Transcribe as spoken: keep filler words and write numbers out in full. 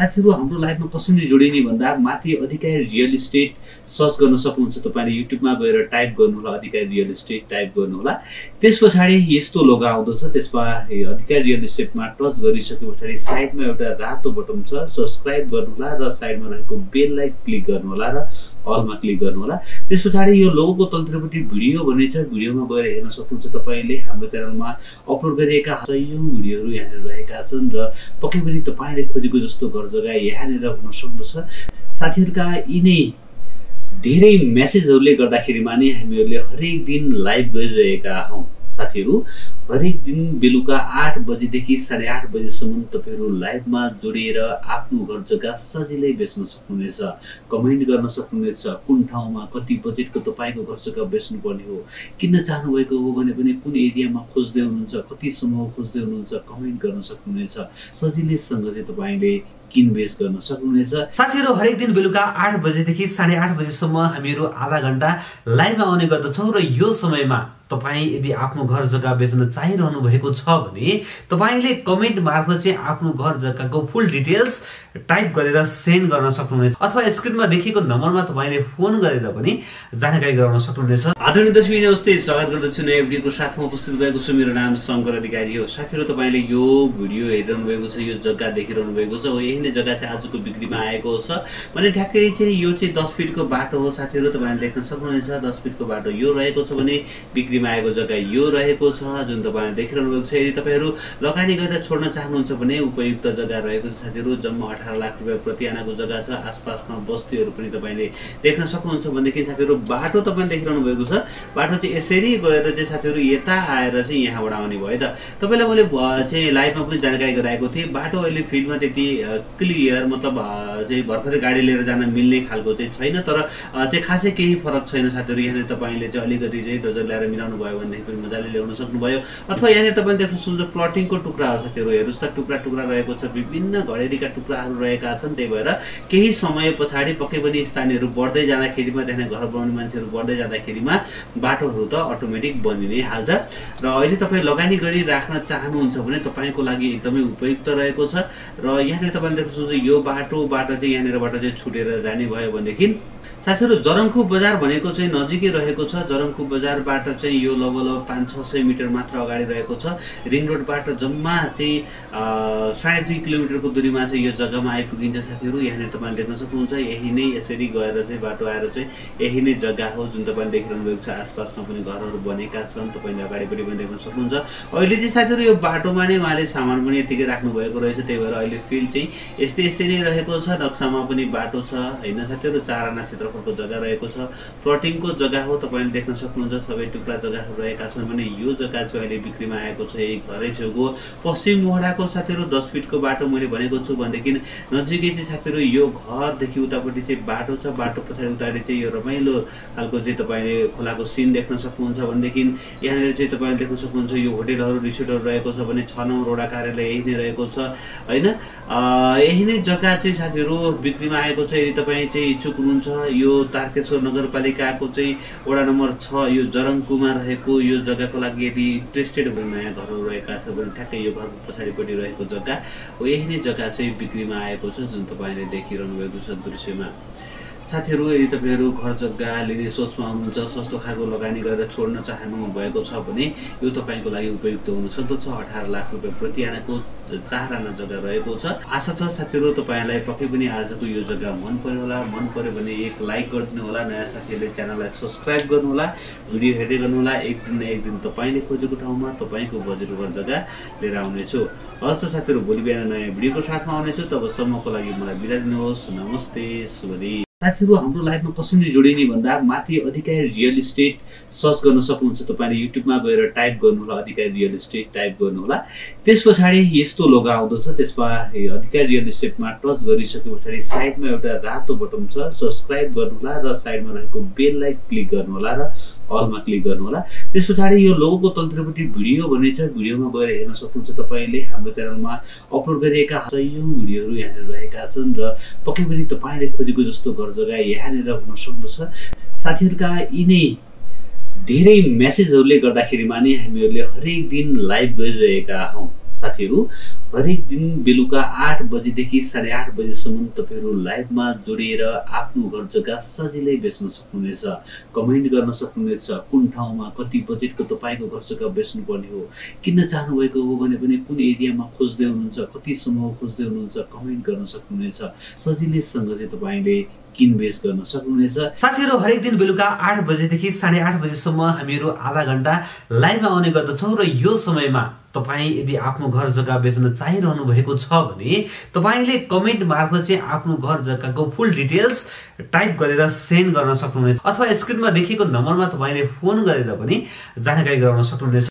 साथीहरु हाम्रो लाइफमा कसरी जोडिने भन्दा माथि अधिकारी रियल इस्टेट सर्च गर्न सक्नुहुन्छ। तपाईले युट्युबमा गएर टाइप गर्नु होला अधिकारी रियल इस्टेट टाइप गर्नु होला। त्यसपछि यस्तो लोगो आउँदछ। त्यसमा अधिकारी रियल इस्टेटमा टच गरिसकेपछि साइडमा एउटा रातो बटन छ, सब्स्क्राइब गर्नु होला र साइडमा रहेको बेल लाइक क्लिक गर्नु होला र अलमा क्लिक गर्नु होला। त्यसपछि यो लोगोको तलतिरपट्टि भिडियो भन्ने छ, भिडियोमा गएर हेर्न सक्नुहुन्छ। तपाईले हाम्रो च्यानलमा अपलोड गरिएका हजारौं भिडियोहरु यहाँ रहेका छन् र पक्कै पनि तपाईले खोजेको जस्तो घर जग्गा यहाँ नेर हुन सक्दछ। साथीहरुका यिनै धेरै मेसेजहरुले गर्दाखेरि माने हामीहरुले हरेक दिन लाइभ गरिरहेका हौं। साथीहरु हरेक दिन बेलुका आठ बजे देखि साढे आठ बजे सम्म तपाईहरु लाइभमा जोडिएर आफ्नो घर जग्गा सजिलै बेच्न सक्नुहुनेछ। कमेन्ट गर्न सक्नुहुनेछ कुन ठाउँमा कति बजेटको तपाईको घर जग्गा बेच्नु पर्ने हो, किन चाहनु भएको हो भने पनि कुन एरियामा खोज्दै हुनुहुन्छ, कतिसम्म खोज्दै हुनुहुन्छ कमेन्ट गर्न सक्नुहुनेछ। सजिलैसँग चाहिँ तपाईले किनबेच गर्न सक्नुहुनेछ। साथीहरु हरेक दिन बेलुका आठ बजे देखि साढे आठ बजे सम्म हामीहरु आधा घण्टा लाइभमा आउने गर्दछौं र यो समयमा तपाई यदि आफ्नो घर जग्गा बेच्न चाहिरहनु भएको छ भने तपाईले कमेन्ट मार्फत चाहिँ आफ्नो घर जग्गाको फुल डिटेल्स टाइप गरेर सेन्ड गर्न सक्नुहुनेछ अथवा स्क्रिनमा देखिएको नम्बरमा तपाईले फोन गरेर पनि जानकारी गराउन सक्नुहुनेछ। आदरणीय दर्शकहरु नमस्ते, स्वागत गर्दछु नयाँ भिडियोको साथमा उपस्थित भएको छु। मेरो नाम शंकर अधिकारी हो। साथीहरु तपाईले यो भिडियो हेरिरहनु भएको छ, यो जग्गा देखिरहनु भएको छ। यही नै जग्गा चाहिँ आजको बिक्रीमा आएको छ भने ठ्याक्कै चाहिँ यो चाहिँ दस फिटको बाटो हो। साथीहरु तपाईले देख्न सक्नुहुनेछ दस फिटको बाटो यो रहेको छ भने बिक्री आएको जग्गा यो रहेको छ जुन तपाईले देखिरहनु भएको छ। यदि तपाईहरु लगानी गरेर छोड्न चाहनुहुन्छ भने उपयुक्त जग्गा रहेको छ। साथीहरु जम्मा अठार लाख रुपैयाँ प्रति आनाको जग्गा छ। आसपासमा बस्तीहरु पनि तपाईले देख्न सक्नुहुन्छ भने के साथीहरु बाटो तपाईले देखिरहनु भएको छ। बाटो चाहिँ यसरी गएर चाहिँ साथीहरु यता आएर चाहिँ यहाँबाट आउने भयो त। तपाईलाई मैले चाहिँ लाइभमा पनि जानकारी गराएको थिएँ। बाटो अहिले फिल्डमा त्यति क्लियर मतलब चाहिँ भर्खरै गाडी लिएर जान मिल्ने खालको चाहिँ छैन, तर चाहिँ खासै केही फरक छैन। साथीहरु यहाँ तपाईले चाहिँ अलिकति चाहिँ डोजर ल्याएर मिलाउनु भयो भने पनि मजाले ल्याउन सक्नुभयो। अथवा यहाँ तपाईले देख्न सक्नुहुन्छ प्लटिङको टुक्रा हो। साथीहरु हेर्नुस् त टुक्रा टुक्रा रहेको छ, विभिन्न घडेरीका टुक्राहरु रहेका छन्। त्यही भएर केही समय पछाडी पक्कै पनि स्थानीयहरु बढ्दै जाँदाखेरिमा त्यहाँ घर बनाउने मान्छेहरु बढ्दै जाँदाखेरिमा बाटोहरु त अटोमेटिक बनिने हाल्छ र अहिले तपाई लगानी गरी राख्न चाहनुहुन्छ भने तपाईको लागि एकदमै उपयुक्त रहेको छ। र यहाँ तपाईले देख्न सक्नुहुन्छ यो बाटोबाट चाहिँ यहाँनिरबाट चाहिँ छुटेर जाने भयो भनेदेखि साथीहरु जरंखु बजार भनेको चाहिँ नजिकै रहेको छ। जरंखु बजारबाट चाहिँ यो लगभग पाँच छ सय मिटर मात्र अगाडि रहेको छ। रिङ रोडबाट जम्मा चाहिँ साढे दुई किलोमिटरको दूरीमा चाहिँ यो जग्गामा आइपुगिन्छ। साथीहरु यहाँ तपाईले देख्न सक्नुहुन्छ यही नै यसरी गएर चाहिँ बाटो आएर चाहिँ यही नै जग्गा हो जुन तपाईले देखिरहनु भएको छ। आसपासमा पनि घरहरू बनेका छन्, तपाईले अगाडिपट्टि पनि देख्न सक्नुहुन्छ। अहिले चाहिँ साथीहरु यो बाटोमा नै उहाँले सामान पनि यतिकै राख्नु भएको रहेछ। त्यही भएर अहिले फिल्ड चाहिँ यस्तै यस्तै नै रहेको छ। नक्सामा पनि बाटो छ हैन साथीहरु, चार आना क्षेत्रफलको जग्गा रहेको छ, प्लटिङको जग्गा हो। तपाईले देख्न सक्नुहुन्छ सबै टुक्रा रहेका छन् भने यो जग्गा चाहिँ अहिले बिक्रीमा आएको छ। यही घरै छेउको पश्चिम मोहडाको साथीहरु दस फिटको बाटो मैले भनेको छु भनेदेखि नजिकै चाहिँ साथीहरु यो घरदेखि उतापट्टि चाहिँ बाटो छ। बाटो पछाडि उतापट्टि चाहिँ यो रमाइलो खालको चाहिँ तपाईले खोलाको सिन देख्न सक्नुहुन्छ भनेदेखि यहाँनिर चाहिँ तपाईले देख्न सक्नुहुन्छ यो होटेलहरु रिसोर्टहरु रहेको छ भने छ नौ वटा कार्यालय यही नै रहेको छ हैन। यही नै जग्गा चाहिँ साथीहरु बिक्रीमा आएको छ। यदि तपाई चाहिँ इच्छुक हुनुहुन्छ यो तारकेश्वर नगरपालिकाको चाहिँ वडा नम्बर छ यो जरंखुमा रहेको यो जग्गाको लागि यदि इन्ट्रेस्टेड हुनु नयाँ घरहरू रहेका छ भने ठ्याक्कै यो घरको पछाडिपट्टि रहेको जग्गा हो। यही नै जग्गा चाहिँ बिक्रीमा आएको छ जुन तपाईँले देखिरहनु भएको छ दृश्यमा। साथीहरु यदि तपाईहरु घर जग्गा लिने सोचमा हुनुहुन्छ, सस्तो खालको लगानी गरेर छोड्न चाहनु भएको छ भने यो तपाईँको लागि उपयुक्त हुन सक्दछ। अठार लाख रुपैयाँ प्रति आनाको चार आना जग्गा रहेको छ। आशा छ साथीहरु तपाईलाई पक्कै पनि आजको यो जग्गा मन पर्यो होला। मन पर्यो भने एक लाइक गरिदिनु होला। नयाँ साथीहरुले च्यानललाई सब्स्क्राइब गर्नु होला, भिडियो हेर्दै गर्नु होला। एक दिन न एक दिन तपाईले खोजेको ठाउँमा तपाईको बजेट घर जग्गा लिएर आउनेछु। हस् त साथीहरु भोलि बिहान नयाँ भिडियोको साथमा आउनेछु। तबसम्मको लागि मलाई बिदा दिनुहोस्। नमस्ते, शुभ दिन। साथीहरु हाम्रो लाइफमा कसरी जोडिने भन्दा माथि अधिकारी रियल इस्टेट सर्च गर्न सक्नुहुन्छ। तपाईले युट्युबमा गएर टाइप गर्नु होला अधिकारी रियल इस्टेट टाइप गर्नु होला। त्यसपछि यस्तो लोगो आउँदछ। त्यसमा अधिकारी रियल इस्टेटमा टच गरिसकेपछि साइडमा एउटा रातो बटन छ, सब्स्क्राइब गर्नु होला र साइडमा रहेको बेल लाइक क्लिक गर्नु होला र अलमा क्लिक गर्नु होला। त्यसपछि यो लोगोको तलतिरपट्टि भिडियो भन्ने छ, भिडियोमा गएर हेर्न सक्नुहुन्छ। तपाईले हाम्रो च्यानलमा अपलोड गरिएका हजारौं भिडियोहरु यहाँ रहेका छन् र पक्कै पनि तपाईले खोजेको जस्तो घर जग्गा यहाँ नेर हुन सक्दछ। साथीहरुका यिनै धेरै मेसेजहरुले गर्दाखेरि माने हामीहरुले हरेक दिन लाइभ गरिरहेका हौं। साथीहरु हरेक दिन बेलुका आठ बजे देखि साढे आठ बजे सम्म तपाईहरु लाइभमा जोडिएर आफ्नो घर जग्गा सजिलै बेच्न सक्नुहुनेछ। कमेन्ट गर्न सक्नुहुनेछ कुन ठाउँमा कति बजेटको तपाईको घर जग्गा बेच्नु पर्ने हो, किन चाहनु भएको हो भने पनि कुन एरियामा खोज्दै हुनुहुन्छ, कति समूह खोज्दै हुनुहुन्छ कमेन्ट गर्न सक्नुहुनेछ। सजिलैसँग चाहिँ तपाईले किनबेच गर्न सक्नुहुनेछ। साथीहरु हरेक दिन बेलुका आठ बजे देखि साढे आठ बजे सम्म हामीहरु आधा घण्टा लाइभमा आउने गर्दछौं र यो समयमा तपाई यदि आफ्नो घर जग्गा बेच्न चाहिरहनु भएको छ भने तपाईले कमेन्ट मार्फत चाहिँ आफ्नो घर जग्गाको फुल डिटेल्स टाइप गरेर सेन्ड गर्न सक्नुहुनेछ अथवा स्क्रिनमा देखिएको नम्बरमा तपाईले फोन गरेर पनि जानकारी गराउन सक्नुहुनेछ।